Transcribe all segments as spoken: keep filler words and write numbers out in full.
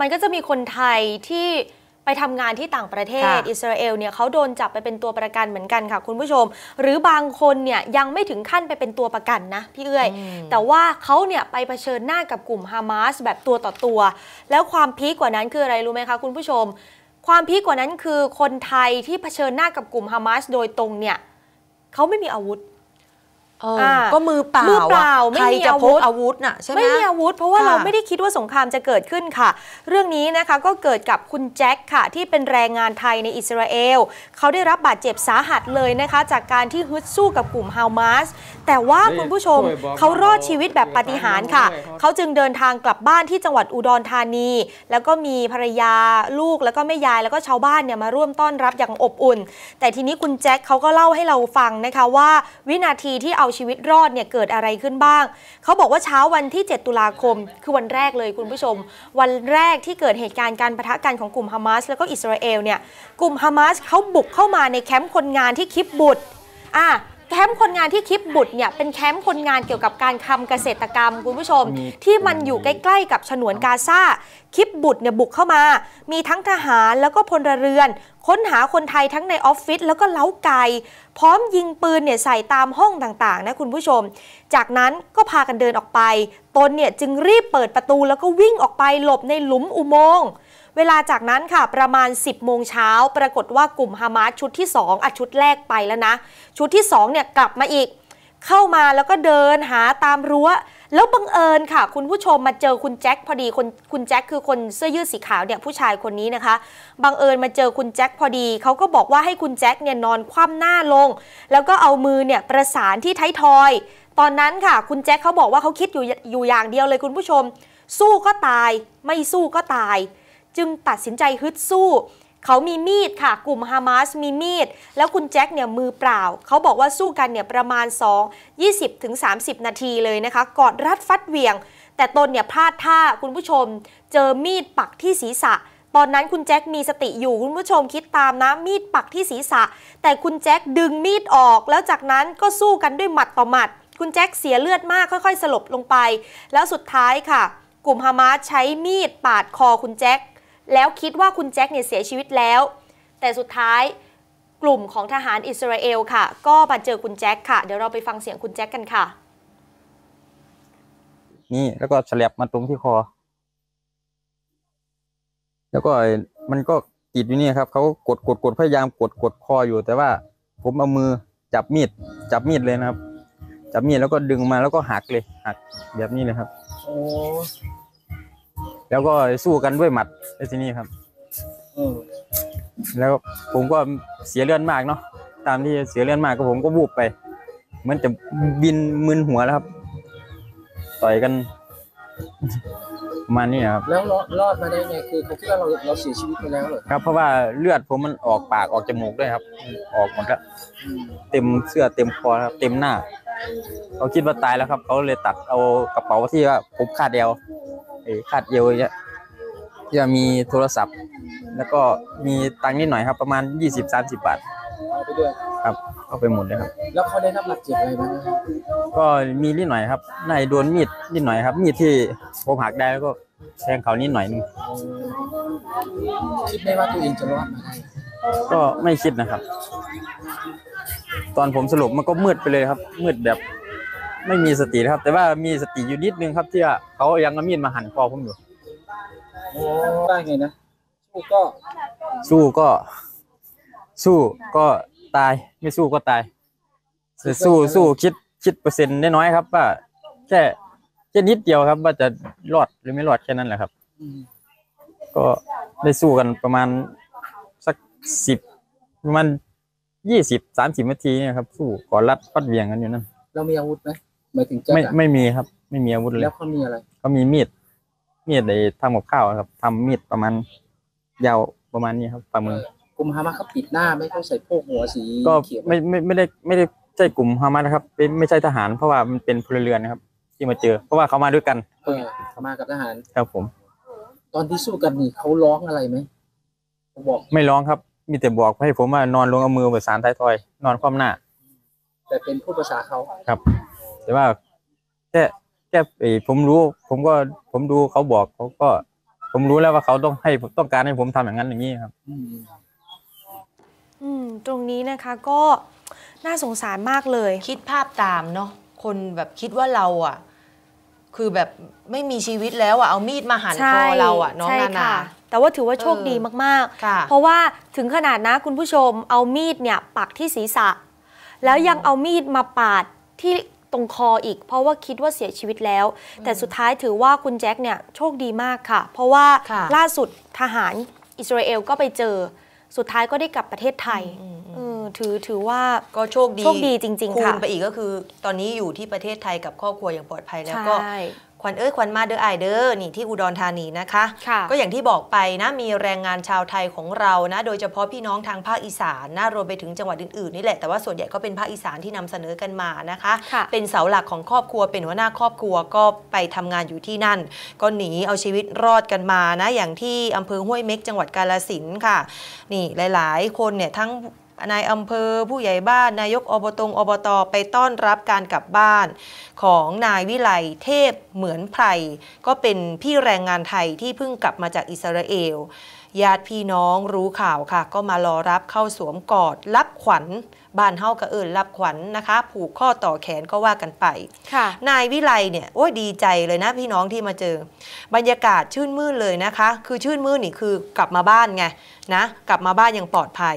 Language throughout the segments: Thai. มันก็จะมีคนไทยที่ไปทำงานที่ต่างประเทศอิสราเอลเนี่ยเขาโดนจับไปเป็นตัวประกันเหมือนกันค่ะคุณผู้ชมหรือบางคนเนี่ยยังไม่ถึงขั้นไปเป็นตัวประกันนะพี่เอ้ยแต่ว่าเขาเนี่ยไปเผชิญหน้ากับกลุ่มฮามาสแบบตัวต่อตัวแล้วความพีคกว่านั้นคืออะไรรู้ไหมคะคุณผู้ชมความพีคกว่านั้นคือคนไทยที่เผชิญหน้ากับกลุ่มฮามาสโดยตรงเนี่ยเขาไม่มีอาวุธก็มือเปล่ามือเปล่าไม่มีอาวุธอาวุธน่ะใช่ไหมไม่มีอาวุธเพราะว่าเราไม่ได้คิดว่าสงครามจะเกิดขึ้นค่ะเรื่องนี้นะคะก็เกิดกับคุณแจ็คค่ะที่เป็นแรงงานไทยในอิสราเอลเขาได้รับบาดเจ็บสาหัสเลยนะคะจากการที่ฮึดสู้กับกลุ่มฮามาสแต่ว่าคุณผู้ชมเขารอดชีวิตแบบปาฏิหาริย์ค่ะเขาจึงเดินทางกลับบ้านที่จังหวัดอุดรธานีแล้วก็มีภรรยาลูกแล้วก็แม่ยายแล้วก็ชาวบ้านเนี่ยมาร่วมต้อนรับอย่างอบอุ่นแต่ทีนี้คุณแจ็คเขาก็เล่าให้เราฟังนะคะว่าวินาทีที่เอาชีวิตรอดเนี่ยเกิดอะไรขึ้นบ้างเขาบอกว่าเช้าวันที่เจ็ดตุลาคมคือวันแรกเลยคุณผู้ชมวันแรกที่เกิดเหตุการณ์การปะทะกันของกลุ่มฮามาสแล้วก็อิสราเอลเนี่ยกลุ่มฮามาสเขาบุกเข้ามาในแคมป์คนงานที่คิบบุตรอ่ะแคมป์คนงานที่คิบบุตรเนี่ยเป็นแคมป์คนงานเกี่ยวกับการทำเกษตรกรรมคุณผู้ชมที่มันอยู่ใกล้ๆกับฉนวนกาซาคิบบุตรเนี่ยบุกเข้ามามีทั้งทหารแล้วก็พลเรือนค้นหาคนไทยทั้งในออฟฟิศแล้วก็เล้าไก่พร้อมยิงปืนเนี่ยใส่ตามห้องต่างๆนะคุณผู้ชมจากนั้นก็พากันเดินออกไปตนเนี่ยจึงรีบเปิดประตูแล้วก็วิ่งออกไปหลบในหลุมอุโมงค์เวลาจากนั้นค่ะประมาณสิบโมงเช้าปรากฏว่ากลุ่มฮามาสชุดที่สองอ่ะชุดแรกไปแล้วนะชุดที่สองเนี่ยกลับมาอีกเข้ามาแล้วก็เดินหาตามรั้วแล้วบังเอิญค่ะคุณผู้ชมมาเจอคุณแจ็คพอดีคนคุณแจ็คคือคนเสื้อยืดสีขาวเนี่ยผู้ชายคนนี้นะคะบังเอิญมาเจอคุณแจ็คพอดีเขาก็บอกว่าให้คุณแจ็คเนี่ยนอนคว่ำหน้าลงแล้วก็เอามือเนี่ยประสานที่ท้ายทอยตอนนั้นค่ะคุณแจ็คเขาบอกว่าเขาคิดอยู่อยู่อย่างเดียวเลยคุณผู้ชมสู้ก็ตายไม่สู้ก็ตายจึงตัดสินใจฮึดสู้เขามีมีดค่ะกลุ่มฮามาสมีมีดแล้วคุณแจ็คเนี่ยมือเปล่าเขาบอกว่าสู้กันเนี่ยประมาณยี่สิบถึงสามสิบนาทีเลยนะคะกอดรัดฟัดเหวี่ยงแต่ตนเนี่ยพลาดท่าคุณผู้ชมเจอมีดปักที่ศีรษะตอนนั้นคุณแจ็คมีสติอยู่คุณผู้ชมคิดตามนะมีดปักที่ศีรษะแต่คุณแจ็คดึงมีดออกแล้วจากนั้นก็สู้กันด้วยหมัดต่อหมัดคุณแจ็คเสียเลือดมากค่อยๆสลบลงไปแล้วสุดท้ายค่ะกลุ่มฮามาสใช้มีดปาดคอคุณแจ็คแล้วคิดว่าคุณแจ็คเนี่ยเสียชีวิตแล้วแต่สุดท้ายกลุ่มของทหารอิสราเอลค่ะก็มาเจอคุณแจ็คค่ะเดี๋ยวเราไปฟังเสียงคุณแจ็คกันค่ะนี่แล้วก็ฉลับมาตรงที่คอแล้วก็มันก็ติดอยู่นี่ครับเขากดกดกดพยายามกดกดคออยู่แต่ว่าผมเอามือจับมีดจับมีดเลยนะครับจับมีดแล้วก็ดึงมาแล้วก็หักเลยหักแบบนี้เลยครับโอ้แล้วก็สู้กันด้วยหมัดในที่นี่ครับแล้วผมก็เสียเลือดมากเนาะตามที่เสียเลือดมากก็ผมก็บูบไปเหมือนจะบินมึนหัวแล้วครับต่อยกันมานี่ครับแล้วรอดมาได้ไงคือเขาคิดว่าเราเราเสียชีวิตไปแล้วเหรอครับเพราะว่าเลือดผมมันออกปากออกจมูกด้วยครับออกหมดแล้วเต็มเสื้อเต็มคอครับเต็มหน้าเขาคิดว่าตายแล้วครับเขาเลยตัดเอากระเป๋าที่ว่าผมคาดเอวคาดเอวเนี่ยจะมีโทรศัพท์แล้วก็มีตังค์นิดหน่อยครับประมาณ ยี่สิบถึงสามสิบบาทเอาไปด้วยครับเอาไปหมดเลยครับแล้วเขาได้รับบาดเจ็บอะไรบ้างก็มีนิดหน่อยครับนายโดนมีดนิดหน่อยครับมีดที่ผมหักได้แล้วก็แทงเขานิดหน่อยนึงคิดไหมว่าตัวเองจะรอดไหมก็ไม่คิดนะครับตอนผมสรุปมันก็มืดไปเลยครับมืดแบบไม่มีสติครับแต่ว่ามีสติอยู่นิดนึงครับที่เขายังเอามีดมาหั่นคอผมอยู่โอ้ได้ไงนะสู้ก็สู้ก็สู้ก็ตายไม่สู้ก็ตายสู้สู้คิดคิดเปอร์เซ็นต์น้อยครับว่าแค่แค่นิดเดียวครับว่าจะรอดหรือไม่รอดแค่นั้นแหละครับก็ได้สู้กันประมาณสักสิบประมาณยี่สิบสามสิบนาทีเนี่ยครับสู้กอดรัดฟัดเหวี่ยงกันอยู่นั่นเรามีอาวุธไหมหมายถึงจะไม่ไม่มีครับไม่มีอาวุธเลยแล้วเขามีอะไรเขามีมีดมีดเลยทำกับข้าวครับทำมีดประมาณยาวประมาณนี้ครับฝ่ามือกลุ่มฮามาสเขาปิดหน้าไม่เขาใส่พวกหัวสีก็ไม่ไม่ไม่ได้ไม่ได้ใช่กลุ่มฮามาสนะครับเป็นไม่ใช่ทหารเพราะว่ามันเป็นพลเรือนนะครับที่มาเจอเพราะว่าเขามาด้วยกันเออเขามากับทหารครับผมตอนที่สู้กันนี่เขาร้องอะไรไหมบอกไม่ร้องครับมีแต่บอกให้ผมว่านอนลงเอามือประสานท้ายทอยนอนคว่ำหน้าแต่เป็นผู้ภาษาเขาครับแต่ว่าแค่แค่ผมรู้ผมก็ผมดูเขาบอกเขาก็ผ ผมรู้แล้วว่าเขาต้องให้ต้องการให้ผมทำอย่างนั้นอย่างนี้ครับอืมตรงนี้นะคะก็น่าสงสารมากเลยคิดภาพตามเนาะคนแบบคิดว่าเราอ่ะคือแบบไม่มีชีวิตแล้วอ่ะเอามีดมาหั่นคอเราอ่ะน้องนานาแต่ว่าถือว่าโชคดีมากๆเพราะว่าถึงขนาดนะคุณผู้ชมเอามีดเนี่ยปักที่ศีรษะแล้วยังเอามีดมาปาดที่ตรงคออีกเพราะว่าคิดว่าเสียชีวิตแล้วแต่สุดท้ายถือว่าคุณแจ็คเนี่ยโชคดีมากค่ะเพราะว่าล่าสุดทหารอิสราเอลก็ไปเจอสุดท้ายก็ได้กลับประเทศไทยถือถือว่าก็โชคดีโชคดีจริงๆค่ะคูณไปอีกก็คือตอนนี้อยู่ที่ประเทศไทยกับครอบครัวอย่างปลอดภัยแล้วก็ขวัญเอ้ยขวัญมาเด้อไอเด้อนี่ที่อุดรธานีนะคะก็อย่างที่บอกไปนะมีแรงงานชาวไทยของเรานะโดยเฉพาะพี่น้องทางภาคอีสานนะรวมไปถึงจังหวัดอื่นๆนี่แหละแต่ว่าส่วนใหญ่ก็เป็นภาคอีสานที่นำเสนอกันมานะคะเป็นเสาหลักของครอบครัวเป็นหัวหน้าครอบครัวก็ไปทำงานอยู่ที่นั่นก็หนีเอาชีวิตรอดกันมานะอย่างที่อำเภอห้วยเม็กจังหวัดกาฬสินธุ์ค่ะนี่หลายๆคนเนี่ยทั้งนายอำเภอผู้ใหญ่บ้านนายกอบตอบตไปต้อนรับการกลับบ้านของนายวิไลเทพเหมือนไพรก็เป็นพี่แรงงานไทยที่เพิ่งกลับมาจากอิสราเอลญาติพี่น้องรู้ข่าวค่ะก็มารอรับเข้าสวมกอดรับขวัญบ้านเฮากระเอิญรับขวัญ น, นะคะผูกข้อต่อแขนก็ว่ากันไปนายวิไลเนี่ยโอ้ยดีใจเลยนะพี่น้องที่มาเจอบรรยากาศชื่นมื่นเลยนะคะคือชื่นมื่นนี่คือกลับมาบ้านไงนะกลับมาบ้านอย่างปลอดภัย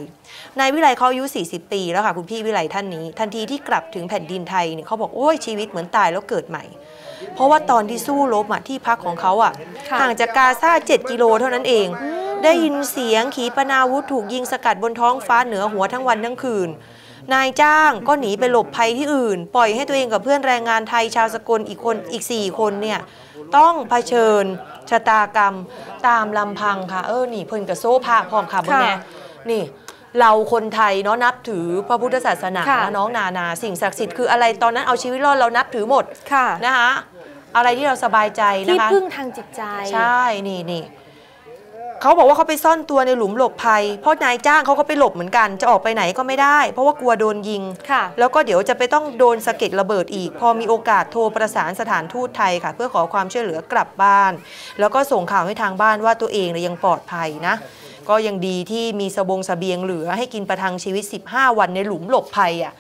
นายวิไลเขาอายุสี่สิบปีแล้วค่ะคุณพี่วิไลท่านนี้ทันทีที่กลับถึงแผ่นดินไทยเนี่ยเขาบอกโอ้ยชีวิตเหมือนตายแล้วเกิดใหม่เพราะว่าตอนที่สู้รบอ่ะที่พักของเขาอ่ะห่างจากกาซาเจ็ดกิโลเท่านั้นเองได้ยินเสียงขีปนาวุธถูกยิงสกัดบนท้องฟ้าเหนือหัวทั้งวันทั้งคืนนายจ้างก็หนีไปหลบภัยที่อื่นปล่อยให้ตัวเองกับเพื่อนแรงงานไทยชาวสกลอีกคนอีกสี่คนเนี่ยต้องเผชิญชะตากรรมตามลำพังค่ะเออนี่เพิ่นกระโซ่ผ้าพร้อมค่ะบ่แม่นี่เราคนไทยเนาะนับถือพระพุทธศาสนาน้องนานาสิ่งศักดิ์สิทธิ์คืออะไรตอนนั้นเอาชีวิตรอดเรานับถือหมดนะคะอะไรที่เราสบายใจนะคะที่พึ่งทางจิตใจใช่นี่นี่เขาบอกว่าเขาไปซ่อนตัวในหลุมหลบภัยเพราะนายจ้างเขาก็ไปหลบเหมือนกันจะออกไปไหนก็ไม่ได้เพราะว่ากลัวโดนยิงแล้วก็เดี๋ยวจะไปต้องโดนสะเก็ดระเบิดอีกพอมีโอกาสโทรประสานสถานทูตไทยค่ะเพื่อขอความช่วยเหลือกลับบ้านแล้วก็ส่งข่าวให้ทางบ้านว่าตัวเองยังปลอดภัยนะก็ยังดีที่มีสบงเสบียงเหลือให้กินประทังชีวิตสิบห้าวันในหลุมหลบภัยอ่ะ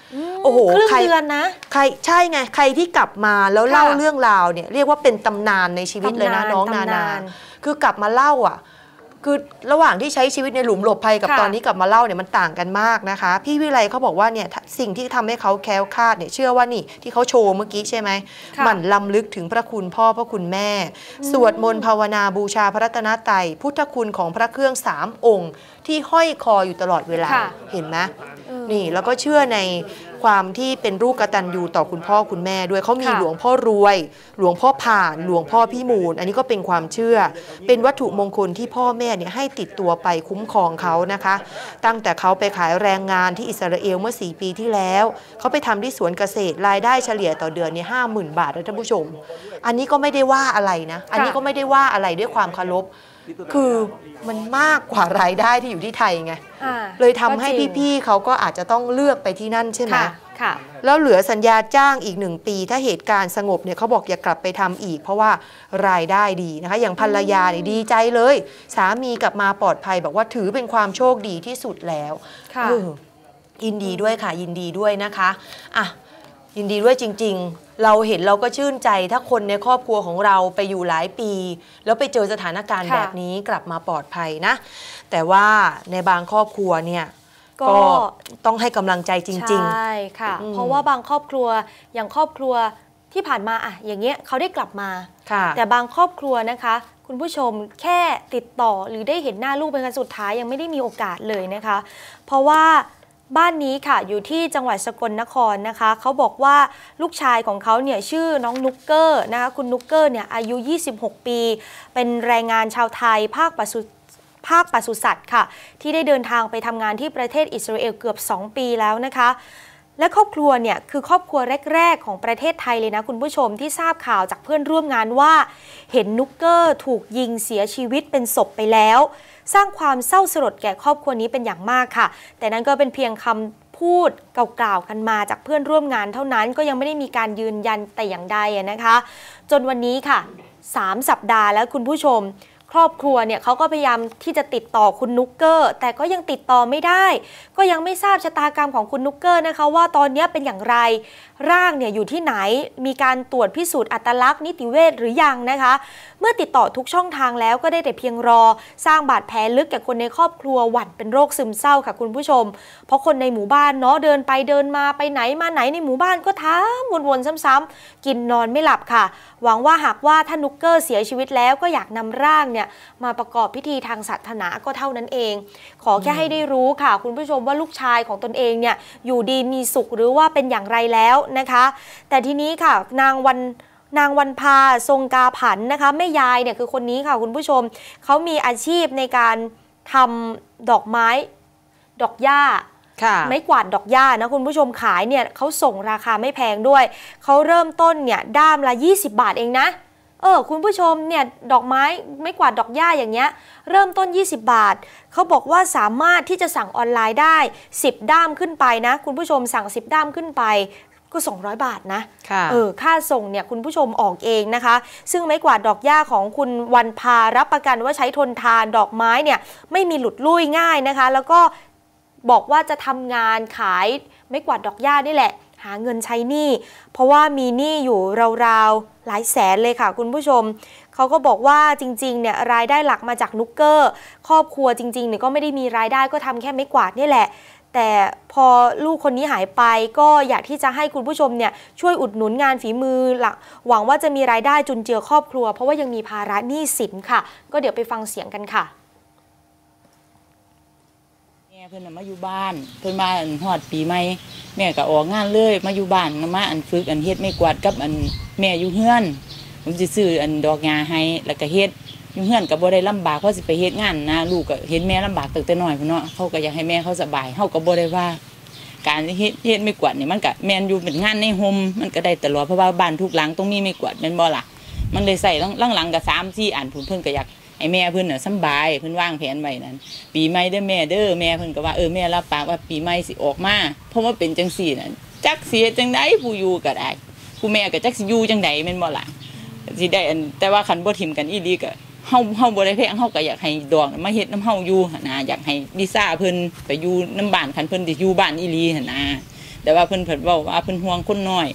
โอ้โหใครนะใครใช่ไงใครที่กลับมาแล้วเล่าเรื่องราวเนี่ยเรียกว่าเป็นตำนานในชีวิตเลยนะน้องนานาคือกลับมาเล่าอ่ะคือระหว่างที่ใช้ชีวิตในหลุมหลบภัยกับตอนนี้กลับมาเล่าเนี่ยมันต่างกันมากนะคะพี่วิไลเขาบอกว่าเนี่ยสิ่งที่ทำให้เขาแคล้วคลาดเนี่ยเชื่อว่านี่ที่เขาโชว์เมื่อกี้ใช่ไหมหมั่นลำลึกถึงพระคุณพ่อพระคุณแม่สวดมนต์ภาวนาบูชาพระรัตนตรัยพุทธคุณของพระเครื่องสามองค์ที่ห้อยคออยู่ตลอดเวลาเห็นไหมนี่แล้วก็เชื่อในความที่เป็นลูกกตัญญูต่อคุณพ่อคุณแม่ด้วยเขามีหลวงพ่อรวยหลวงพ่อผ่านหลวงพ่อพิมูลอันนี้ก็เป็นความเชื่อเป็นวัตถุมงคลที่พ่อแม่เนี่ยให้ติดตัวไปคุ้มครองเขานะคะตั้งแต่เขาไปขายแรงงานที่อิสราเอลเมื่อสี่ปีที่แล้วเขาไปทำที่สวนเกษตรรายได้เฉลี่ยต่อเดือนเนี่ยห้าหมื่นบาทนะท่านผู้ชมอันนี้ก็ไม่ได้ว่าอะไรนะอันนี้ก็ไม่ได้ว่าอะไรด้วยความเคารพคือมันมากกว่ารายได้ที่อยู่ที่ไทยไงเลยทำให้พี่ๆเขาก็อาจจะต้องเลือกไปที่นั่นใช่ไหมแล้วเหลือสัญญาจ้างอีกหนึ่งปีถ้าเหตุการณ์สงบเนี่ยเขาบอกอย่ากลับไปทำอีกเพราะว่ารายได้ดีนะคะอย่างภรรยาเนี่ยดีใจเลยสามีกลับมาปลอดภัยบอกว่าถือเป็นความโชคดีที่สุดแล้วยินดีด้วยค่ะยินดีด้วยนะคะอ่ะยินดีด้วยจริงๆเราเห็นเราก็ชื่นใจถ้าคนในครอบครัวของเราไปอยู่หลายปีแล้วไปเจอสถานการณ์แบบนี้กลับมาปลอดภัยนะแต่ว่าในบางครอบครัวเนี่ยก็ต้องให้กำลังใจจริงๆใช่ค่ะเพราะว่าบางครอบครัวอย่างครอบครัวที่ผ่านมาอะอย่างเงี้ยเขาได้กลับมาแต่บางครอบครัวนะคะคุณผู้ชมแค่ติดต่อหรือได้เห็นหน้าลูกเป็นครั้งสุดท้ายยังไม่ได้มีโอกาสเลยนะคะเพราะว่าบ้านนี้ค่ะอยู่ที่จังหวัดสกลนครนะคะเขาบอกว่าลูกชายของเขาเนี่ยชื่อน้องนุกเกอร์นะคะคุณนุกเกอร์เนี่ยอายุยี่สิบหกปีเป็นแรงงานชาวไทยภาคปศุภาคปศุสัตว์ค่ะที่ได้เดินทางไปทำงานที่ประเทศอิสราเอลเกือบสองปีแล้วนะคะและครอบครัวเนี่ยคือครอบครัวแรกๆของประเทศไทยเลยนะคุณผู้ชมที่ทราบข่าวจากเพื่อนร่วมงานว่าเห็นนุกเกอร์ถูกยิงเสียชีวิตเป็นศพไปแล้วสร้างความเศร้าสลดแก่ครอบครัวนี้เป็นอย่างมากค่ะแต่นั้นก็เป็นเพียงคำพูดกล่าวๆกันมาจากเพื่อนร่วมงานเท่านั้นก็ยังไม่ได้มีการยืนยันแต่อย่างใดนะคะจนวันนี้ค่ะสามสัปดาห์แล้วคุณผู้ชม ครอบครัวเนี่ยเขาก็พยายามที่จะติดต่อคุณนุกเกอร์แต่ก็ยังติดต่อไม่ได้ก็ยังไม่ทราบชะตากรรมของคุณนุกเกอร์นะคะว่าตอนนี้เป็นอย่างไรร่างเนี่ยอยู่ที่ไหนมีการตรวจพิสูจน์อัตลักษณ์นิติเวชหรือยังนะคะเมื่อติดต่อทุกช่องทางแล้วก็ได้แต่เพียงรอสร้างบาดแผลลึกแก่คนในครอบครัวหวั่นเป็นโรคซึมเศร้าค่ะคุณผู้ชมเพราะคนในหมู่บ้านเนาะเดินไปเดินมาไปไหนมาไหนในหมู่บ้านก็ถามวนๆซ้ำๆกินนอนไม่หลับค่ะหวังว่าหากว่าท่านนุกเกอร์เสียชีวิตแล้วก็อยากนำร่างเนี่ยมาประกอบพิธีทางศาสนาก็เท่านั้นเองขอแค่ให้ได้รู้ค่ะคุณผู้ชมว่าลูกชายของตนเองเนี่ยอยู่ดีมีสุขหรือว่าเป็นอย่างไรแล้วนะคะแต่ทีนี้ค่ะนางวันนางวันพาทรงกาผันนะคะแม่ยายเนี่ยคือคนนี้ค่ะคุณผู้ชมเขามีอาชีพในการทำดอกไม้ดอกหญ้าไม้กวาดดอกหญ้านะคุณผู้ชมขายเนี่ยเขาส่งราคาไม่แพงด้วยเขาเริ่มต้นเนี่ยด้ามละยี่สิบบาทเองนะเออคุณผู้ชมเนี่ยดอกไม้ไม่กวาดดอกหญ้าอย่างเงี้ยเริ่มต้นยี่สิบบาทเขาบอกว่าสามารถที่จะสั่งออนไลน์ได้สิบด้ามขึ้นไปนะคุณผู้ชมสั่งสิบด้ามขึ้นไปก็สองร้อยบาทนะเออค่าส่งเนี่ยคุณผู้ชมออกเองนะคะซึ่งไม้กวาดดอกหญ้าของคุณวันพารับประกันว่าใช้ทนทานดอกไม้เนี่ยไม่มีหลุดลุ่ยง่ายนะคะแล้วก็บอกว่าจะทำงานขายไม้กวาดดอกหญ้านี่แหละหาเงินใช้หนี้เพราะว่ามีหนี้อยู่ราวๆหลายแสนเลยค่ะคุณผู้ชมเขาก็บอกว่าจริงๆเนี่ยรายได้หลักมาจากนุกเกอร์ครอบครัวจริงๆเนี่ยก็ไม่ได้มีรายได้ก็ทำแค่ไม้กวาดนี่แหละแต่พอลูกคนนี้หายไปก็อยากที่จะให้คุณผู้ชมเนี่ยช่วยอุดหนุนงานฝีมือหลักหวังว่าจะมีรายได้จุนเจือครอบครัวเพราะว่ายังมีภาระหนี้สินค่ะก็เดี๋ยวไปฟังเสียงกันค่ะแม่เพิ่นมาอยู่บ้านเพิ่นมาหอดปีใหม่แม่ก็ออกงานเลยมาอยู่บ้านมาอันฝึกอันเฮ็ดไม่กวาดกับอันแม่อยู่เฮือนผมจะซื้ออันดอกงาให้แล้วก็เฮ็ดอยู่เฮือนกับบ่ได้ลำบากเพราะสิไปเฮ็ดงานนะลูกก็เห็นแม่ลำบากตั้งแต่น้อยพุ่นเนาะเขาก็อยากให้แม่เขาสบายเขาก็บ่ได้ว่าการเฮ็ดเฮ็ดไม่กวาดนี่มันก็แม่นอยู่เป็นงานในโฮมมันก็ได้ตลอดเพราะว่าบ้านทุกหลังต้องมีไม่กวาดแม่นบ่ล่ะมันเลยใส่หลังๆก็สามสี่อันผมเพิ่นก็อยากไอแม่เพื่อนน่ะสบายเพื่อนว่างแผนไว้นั้นปีใหม่เด้อแม่เด้อแม่เพื่อนก็ว่าเออแม่รับปากว่าปีใหม่สิออกมาเพราะว่าเป็นจังสี่น่ะจักเสียจังไดผู้อยู่ก็ได้ผู้แม่ก็จักสิอยู่จังไดแม่นบ่ล่ะสิได้อันแต่ว่าคันบ่ทิ่มกันอีหลีก็เฮาเฮาบ่ได้แพงเฮาก็อยากให้ดอกมาเฮ็ดน้ำเฮาอยู่หั่นน่ะอยากให้ลิซ่าเพิ่นไปอยู่น้ำบ้านคันเพิ่นสิอยู่บ้านอีหลีหั่นน่ะแต่ว่าเพิ่นเพิ่นเว้าว่าเพิ่นห่วงคนน้อย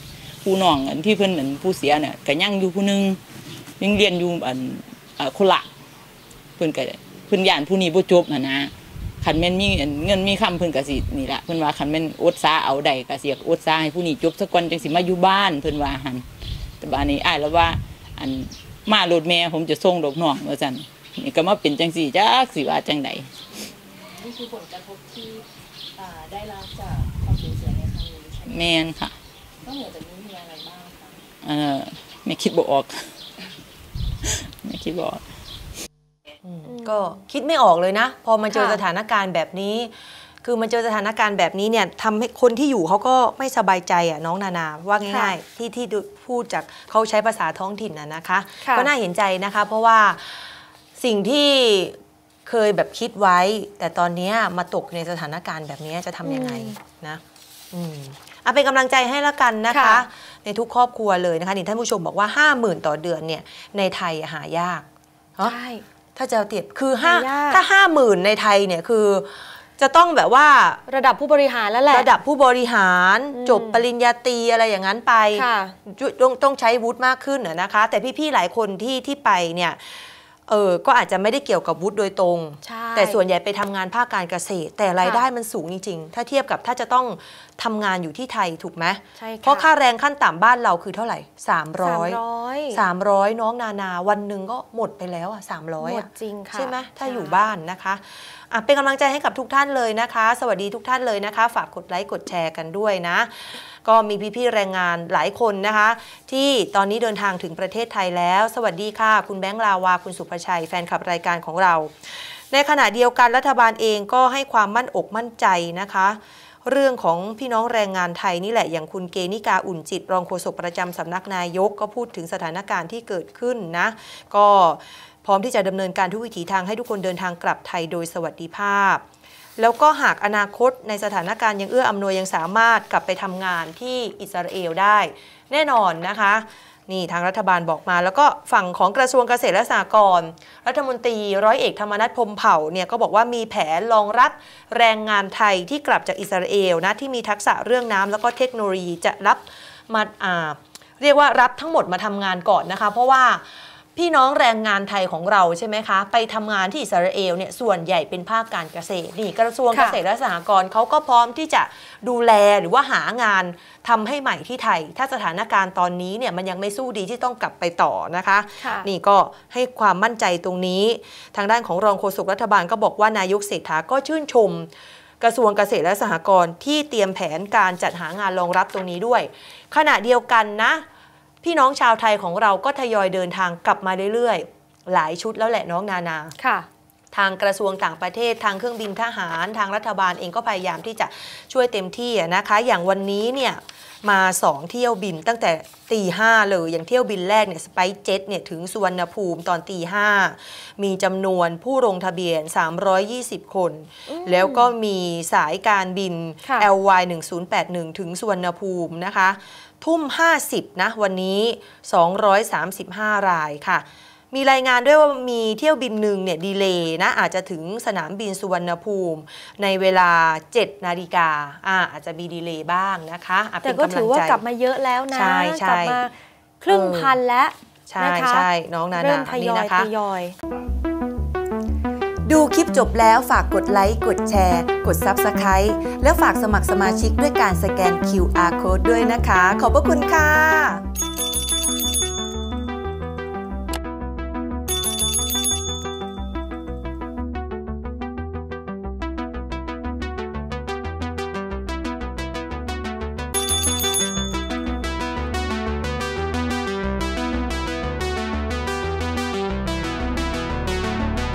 ผู้น้องอันที่เพิ่นอันผู้เสียน่ะก็ยังอยู่ผู้นึงยังเรียนอยู่อันเอ่อคนละเพื่อนกับเพื่อนย่านผู้นี้บ่จบนะนะขันแม่นมีเงินมีคำเพื่อนกสินี่แหละเพื่อนว่าขันแม่นอดซาเอาใดกสิอยากอดซาให้ผู้นี้จบสักวันจังสิมาอยู่บ้านเพื่อนว่าหันแต่บ้านนี้อ้ายแล้วว่าอันมาโหลดแม่ผมจะส่งดอกน้องว่าจันนี่ก็มาเป็นจังสี่จักสิว่าจังใดนี่คือผลกระทบที่ได้รับจากความสูญเสียในครั้งนี้ใช่ไหมแม่นค่ะต้องเหลือจากนี้มีอะไรบ้างคะเออไม่คิดบ่ออกไม่คิดบ่ออกก็คิดไม่ออกเลยนะพอมาเจอสถานการณ์แบบนี้คือมาเจอสถานการณ์แบบนี้เนี่ยทำให้คนที่อยู่เขาก็ไม่สบายใจอ่ะน้องนานาว่าง่ายๆที่ที่พูดจากเขาใช้ภาษาท้องถิ่นน่ะนะคะก็น่าเห็นใจนะคะเพราะว่าสิ่งที่เคยแบบคิดไว้แต่ตอนนี้มาตกในสถานการณ์แบบนี้จะทำยังไงนะอืมเอาเป็นกำลังใจให้ละกันนะคะในทุกครอบครัวเลยนะคะนี่ท่านผู้ชมบอกว่าห้าหมื่นต่อเดือนเนี่ยในไทยหายากใช่ถ้าจะเตียบคือห้าถ้าห้าหมื่นในไทยเนี่ยคือจะต้องแบบว่าระดับผู้บริหารแล้วแหละระดับผู้บริหารจบปริญญาตรีอะไรอย่างนั้นไปต้องต้องใช้วุฒิมากขึ้นนะคะแต่พี่ๆหลายคนที่ที่ไปเนี่ยเออก็อาจจะไม่ได้เกี่ยวกับวุฒิโดยตรงแต่ส่วนใหญ่ไปทำงานภาคการเกษตรแต่รายได้มันสูงจริงๆถ้าเทียบกับถ้าจะต้องทำงานอยู่ที่ไทยถูกไหมเพราะค่าแรงขั้นต่ำบ้านเราคือเท่าไหร่สามร้อย สามร้อยน้องนานาวันหนึ่งก็หมดไปแล้วอ่ะสามร้อยหมดจริงค่ะใช่ไหมถ้าอยู่บ้านนะคะอ่ะเป็นกำลังใจให้กับทุกท่านเลยนะคะสวัสดีทุกท่านเลยนะคะฝากกดไลค์กดแชร์กันด้วยนะก็มีพี่ๆแรงงานหลายคนนะคะที่ตอนนี้เดินทางถึงประเทศไทยแล้วสวัสดีค่ะคุณแบงค์ลาวาคุณสุภชัยแฟนคลับรายการของเราในขณะเดียวกันรัฐบาลเองก็ให้ความมั่นอกมั่นใจนะคะเรื่องของพี่น้องแรงงานไทยนี่แหละอย่างคุณเกณิกาอุ่นจิตรองโฆษกประจำสำนักนายกก็พูดถึงสถานการณ์ที่เกิดขึ้นนะก็พร้อมที่จะดำเนินการทุกวิถีทางให้ทุกคนเดินทางกลับไทยโดยสวัสดิภาพแล้วก็หากอนาคตในสถานการณ์ยังเอื้ออำนวยยังสามารถกลับไปทำงานที่อิสราเอลได้แน่นอนนะคะ นี่ทางรัฐบาลบอกมาแล้วก็ฝั่งของกระทรวงเกษตรและสหกรณ์รัฐมนตรีร้อยเอกธรรมนัสพรหมเผ่าเนี่ยก็บอกว่ามีแผนรองรับแรงงานไทยที่กลับจากอิสราเอลนะที่มีทักษะเรื่องน้ำแล้วก็เทคโนโลยีจะรับมาเรียกว่ารับทั้งหมดมาทำงานก่อนนะคะเพราะว่าพี่น้องแรงงานไทยของเราใช่ไหมคะไปทำงานที่อิสราเอลเนี่ยส่วนใหญ่เป็นภาคการเกษตรนี่กระทรวงเกษตรและสหกรณ์เขาก็พร้อมที่จะดูแลหรือว่าหางานทำให้ใหม่ที่ไทยถ้าสถานการณ์ตอนนี้เนี่ยมันยังไม่สู้ดีที่ต้องกลับไปต่อนะคะนี่ก็ให้ความมั่นใจตรงนี้ทางด้านของรองโฆษกรัฐบาลก็บอกว่านายกเศรษฐาก็ชื่นชมกระทรวงเกษตรและสหกรณ์ที่เตรียมแผนการจัดหางานรองรับตรงนี้ด้วยขณะเดียวกันนะพี่น้องชาวไทยของเราก็ทยอยเดินทางกลับมาเรื่อยๆหลายชุดแล้วแหละน้องนานาค่ะทางกระทรวงต่างประเทศทางเครื่องบินทหารทางรัฐบาลเองก็พยายามที่จะช่วยเต็มที่นะคะอย่างวันนี้เนี่ยมาสองเที่ยวบินตั้งแต่ตีห้าเลยอย่างเที่ยวบินแรกเนี่ยสไปซ์เจ็ตเนี่ยถึงสุวรรณภูมิตอนตีห้ามีจำนวนผู้ลงทะเบียนสามร้อยยี่สิบคนแล้วก็มีสายการบิน แอล วาย หนึ่งศูนย์แปดหนึ่ง ถึงสุวรรณภูมินะคะทุ่มห้าสิบนะวันนี้สองร้อยสามสิบห้ารายค่ะมีรายงานด้วยว่ามีเที่ยวบินหนึ่งเนี่ยดีเลย์นะอาจจะถึงสนามบินสุวรรณภูมิในเวลาเจ็ดนาฬิกาอ่าอาจจะมีดีเลย์บ้างนะคะแต่ก็ถือว่ากลับมาเยอะแล้วนะกลับมาครึ่งพันแล้วนะคะใช่น้องนานาเริ่มทยอยทยอยดูคลิปจบแล้วฝากกดไลค์กดแชร์กด ซับสไครบ์ แล้วฝากสมัครสมาชิกด้วยการสแกน คิว อาร์ โค้ด ด้วยนะคะขอบพระคุณค่ะ